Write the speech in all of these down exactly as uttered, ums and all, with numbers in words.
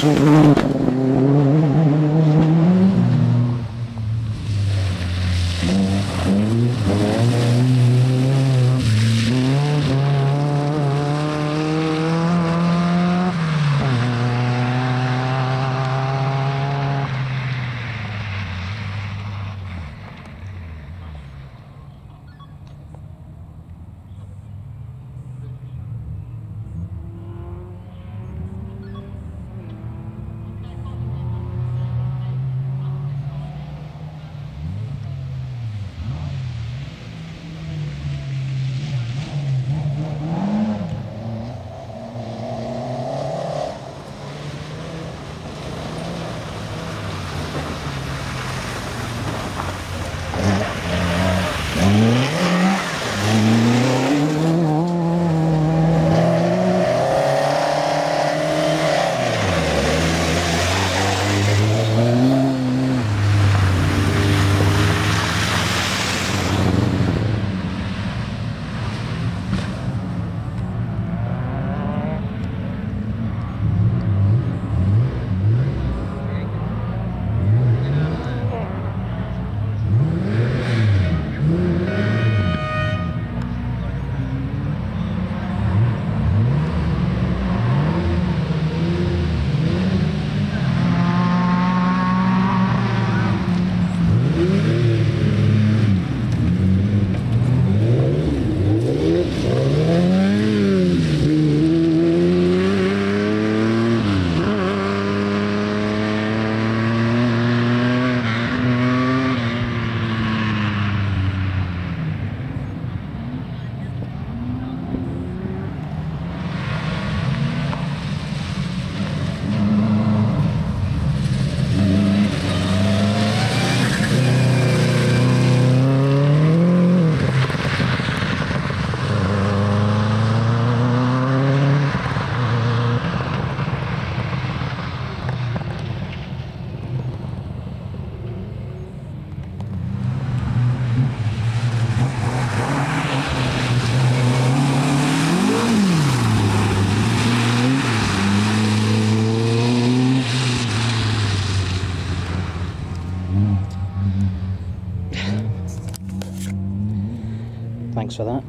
Thanks for that.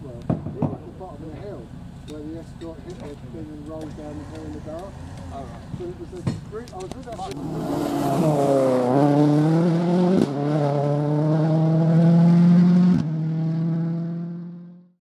Cadwell, it was at the bottom of the hill where the escort hit their thing and rolled down the hill in the dark. All right. So it was a great, I was with that.